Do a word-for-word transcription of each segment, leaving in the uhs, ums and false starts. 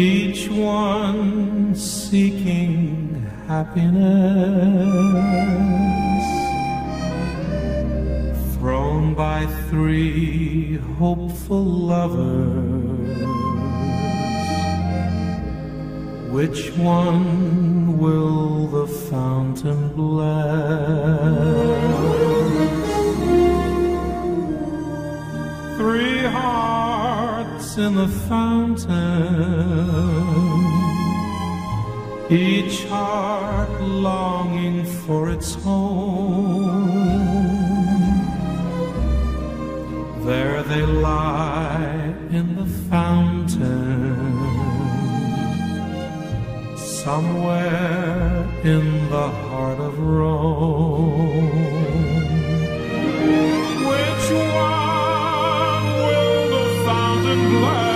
each one seeking happiness, thrown by three hopeful lovers. Which one will the fountain bless? Three hearts in the fountain, each heart longing for its home. There they lie in the fountain, somewhere in the heart of Rome. Which one will the fountain bless?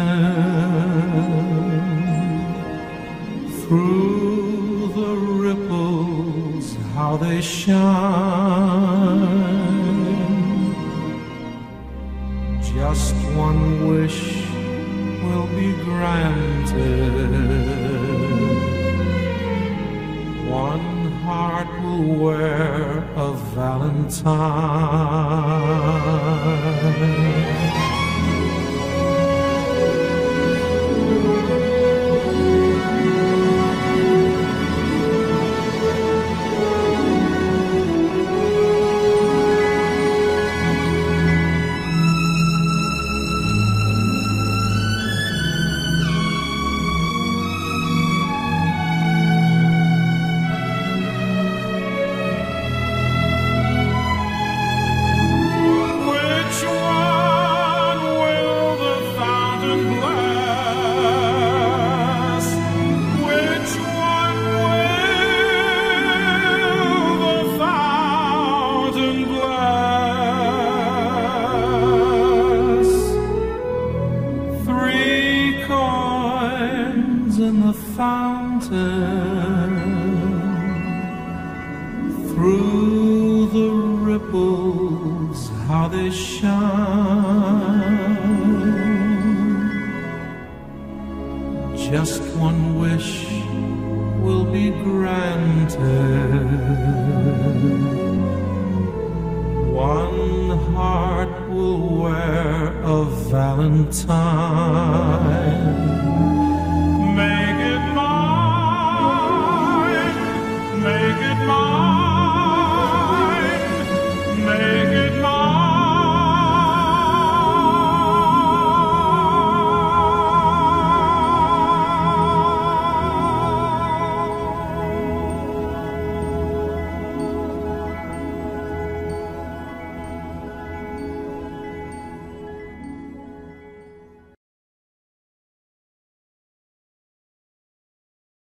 Fountain, through the ripples, how they shine. Just one wish will be granted. One heart will wear a valentine. Through the ripples, how they shine. Just one wish will be granted. One heart will wear a valentine.